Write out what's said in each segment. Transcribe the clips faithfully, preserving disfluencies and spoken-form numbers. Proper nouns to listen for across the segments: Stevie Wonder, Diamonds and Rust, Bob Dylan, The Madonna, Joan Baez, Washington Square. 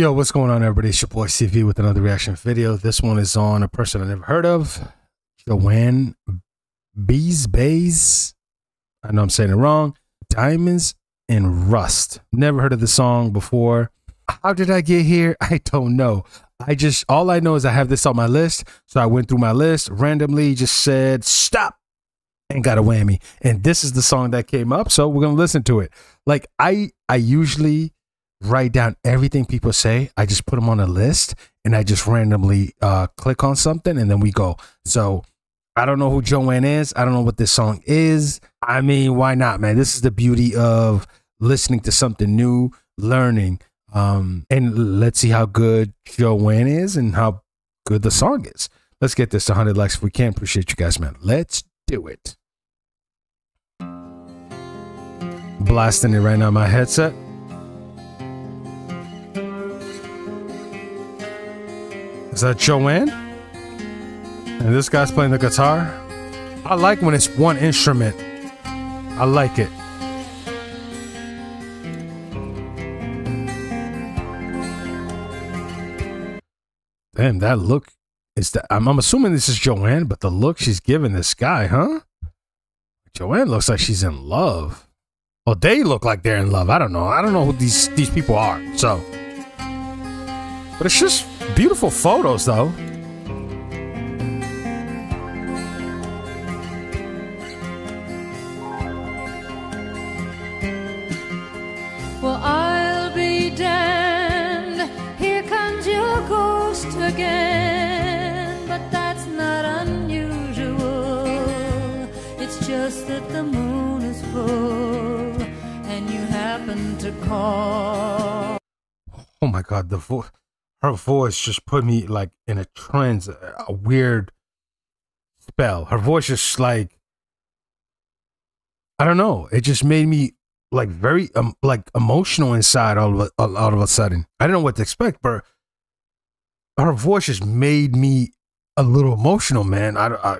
Yo, what's going on, everybody? It's your boy C V with another reaction video. This one is on a person I never heard of, Joan Baez. I know I'm saying it wrong. Diamonds and Rust. Never heard of the song before. How did I get here? I don't know. I just, all I know is I have this on my list. So I went through my list randomly, just said stop and got a whammy. And this is the song that came up. So we're going to listen to it. Like I, I usually write down everything people say. I just put them on a list and I just randomly uh, click on something and then we go. So I don't know who Joan is. I don't know what this song is. I mean, why not, man? This is the beauty of listening to something new, learning. Um, and let's see how good Joan is and how good the song is. Let's get this to one hundred likes if we can. Appreciate you guys, man. Let's do it. Blasting it right now on my headset. Is that Joan? And this guy's playing the guitar. I like when it's one instrument. I like it. Damn, that look is that. I'm, I'm assuming this is Joan, but the look she's giving this guy, huh? Joan looks like she's in love. Well, they look like they're in love. I don't know. I don't know who these these people are. So, but it's just beautiful photos, though. Well, I'll be damned. Here comes your ghost again. But that's not unusual. It's just that the moon is full and you happen to call. Oh my God, the voice. Her voice just put me like in a trance, a weird spell. Her voice just like, I don't know. It just made me like very um, like emotional inside all of, all, all of a sudden. I didn't know what to expect, but her voice just made me a little emotional, man. I, I,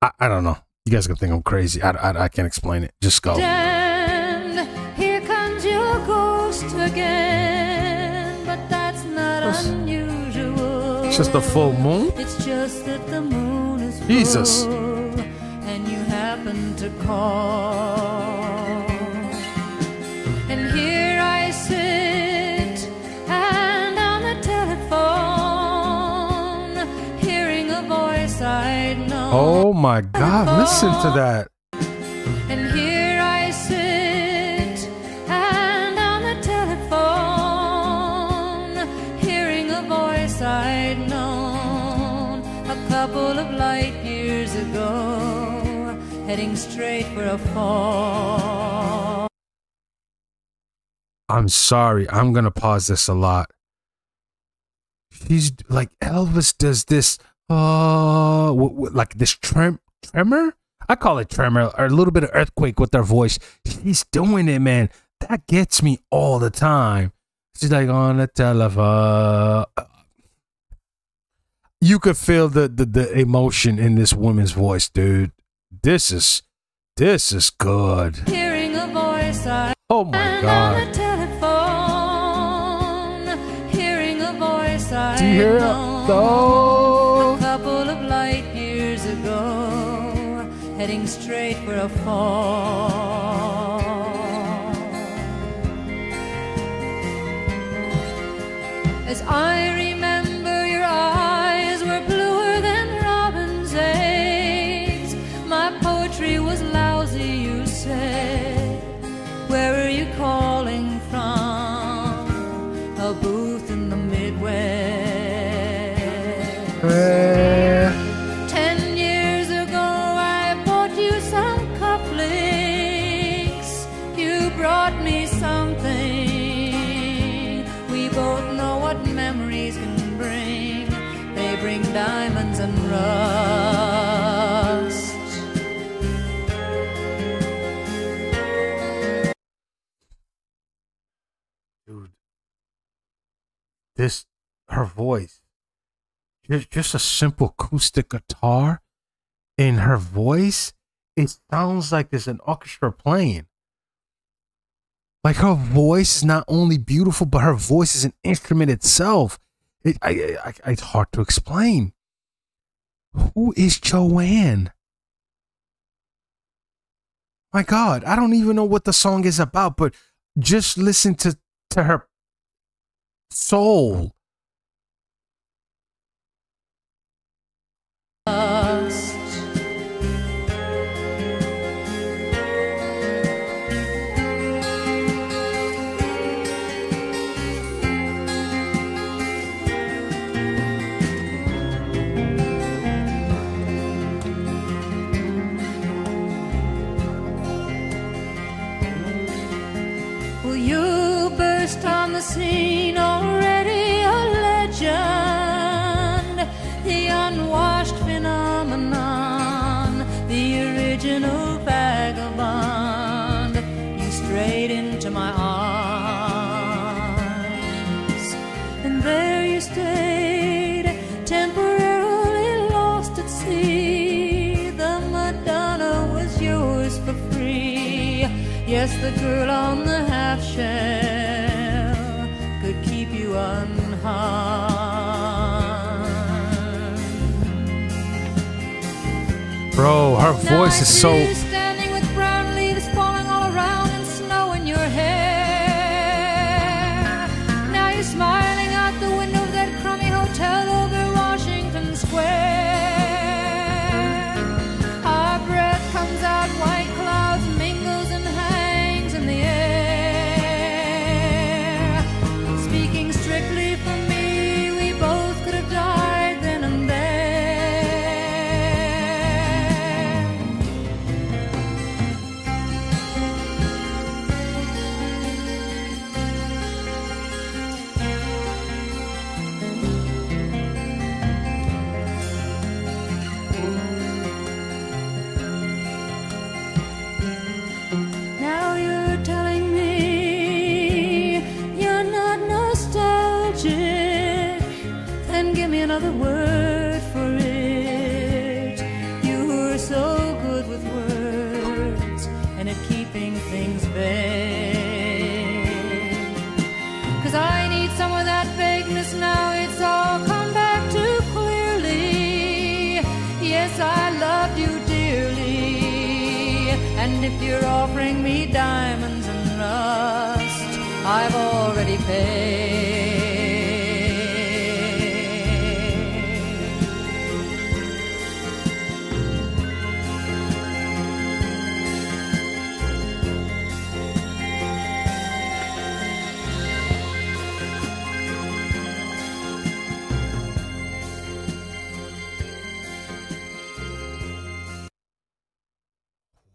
I, I don't know. You guys gonna think I'm crazy. I, I, I can't explain it. Just go. Dan, here comes your ghost again. Unusual. It's just the full moon. It's just that the moon is full, Jesus, and you happen to call. And here I sit, and on the telephone, hearing a voice I know. Oh my God! Before. Listen to that. And here. I'd known a couple of light years ago, heading straight for a fall. I'm sorry, I'm gonna pause this a lot. She's like, Elvis does this, oh, uh, like this trem tremor. I call it tremor, or a little bit of earthquake with her voice. She's doing it, man. That gets me all the time. She's like on the telephone. You could feel the, the the emotion in this woman's voice, dude. This is this is good. Hearing a voice, I oh my God. On the telephone, hearing a voice, I do you hear it? Oh. A couple of light years ago, heading straight for a fall. As I remember, your eyes were bluer than robin's eggs. My poetry was lousy, you said. Where are you calling from? A booth in the Midwest. Yeah. Ten years ago, I bought you some cufflinks. You brought me something. We both know what memories can bring. They bring diamonds and rust. Dude, this, her voice, just, just a simple acoustic guitar in her voice. It sounds like there's an orchestra playing. Like, her voice is not only beautiful, but her voice is an instrument itself. It, I, I, I, it's hard to explain. Who is Joanne? My God, I don't even know what the song is about, but just listen to, to her soul. On the scene, already a legend, the unwashed phenomenon, the original vagabond. You strayed into my arms, and there you stayed, temporarily lost at sea. The Madonna was yours for free. Yes, the girl on the half shell unharmed. Bro, her voice is so standing with brown leaves falling all around and snow in your hair. Now you're smiling out the window of that crummy hotel over Washington Square. Our breath comes out white clouds, mingles and hangs in the air. Another word for it. You were so good with words and at keeping things vague. Cause I need some of that vagueness now, it's all come back too clearly. Yes, I loved you dearly, and if you're offering me diamonds and rust, I've already paid.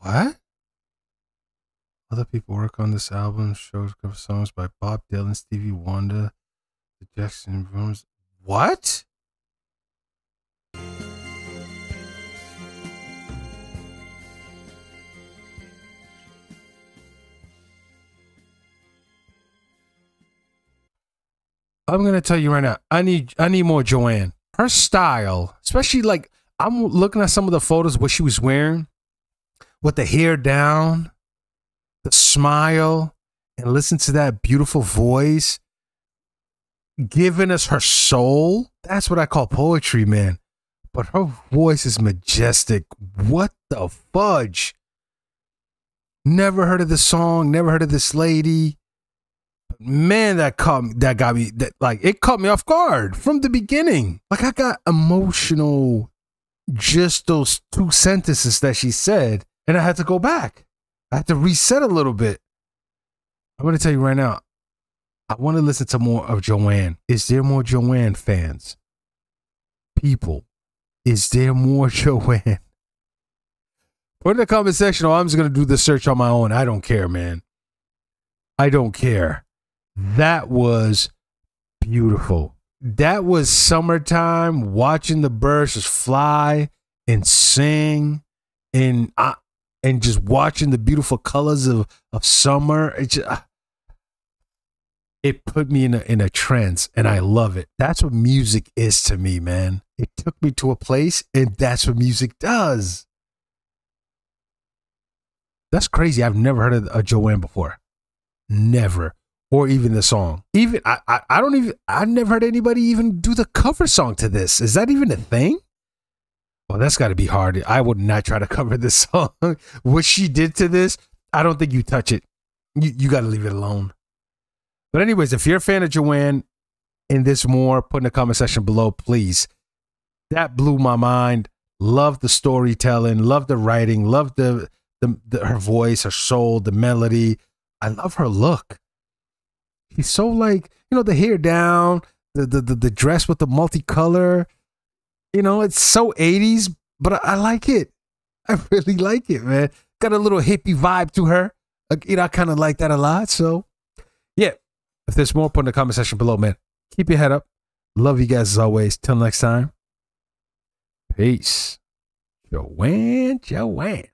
What? Other people work on this album, shows cover songs by Bob Dylan, Stevie Wonder, the Jackson Browns. What? I'm gonna tell you right now. I need I need more Joanne. Her style, especially like I'm looking at some of the photos what she was wearing. With the hair down, the smile, and listen to that beautiful voice giving us her soul. That's what I call poetry, man. But her voice is majestic. What the fudge? Never heard of this song, never heard of this lady. But man, that caught me, that got me, that, like, it caught me off guard from the beginning. Like, I got emotional just those two sentences that she said. And I had to go back. I had to reset a little bit. I'm going to tell you right now, I want to listen to more of Joanne. Is there more Joanne fans? People, is there more Joanne? Put in the comment section, or I'm just going to do the search on my own. I don't care, man. I don't care. That was beautiful. That was summertime, watching the birds just fly and sing. And I... And just watching the beautiful colors of, of summer, it, just, it put me in a, in a trance, and I love it. That's what music is to me, man. It took me to a place, and that's what music does. That's crazy. I've never heard of a Joanne before. Never. Or even the song. Even I, I, I don't even, I've never heard anybody even do the cover song to this. Is that even a thing? Well, that's got to be hard. I would not try to cover this song. What she did to this, I don't think you touch it. You, you got to leave it alone. But anyways, if you're a fan of Joanne and this more, put in the comment section below, please. That blew my mind. Love the storytelling. Love the writing. Love the, the, the her voice, her soul, the melody. I love her look. She's so like, you know, the hair down, the, the, the, the dress with the multicolor. You know, it's so eighties, but I, I like it. I really like it, man. Got a little hippie vibe to her. Like, you know, I kind of like that a lot. So, yeah. If there's more, put in the comment section below, man. Keep your head up. Love you guys as always. Till next time. Peace. Joanne, Joanne.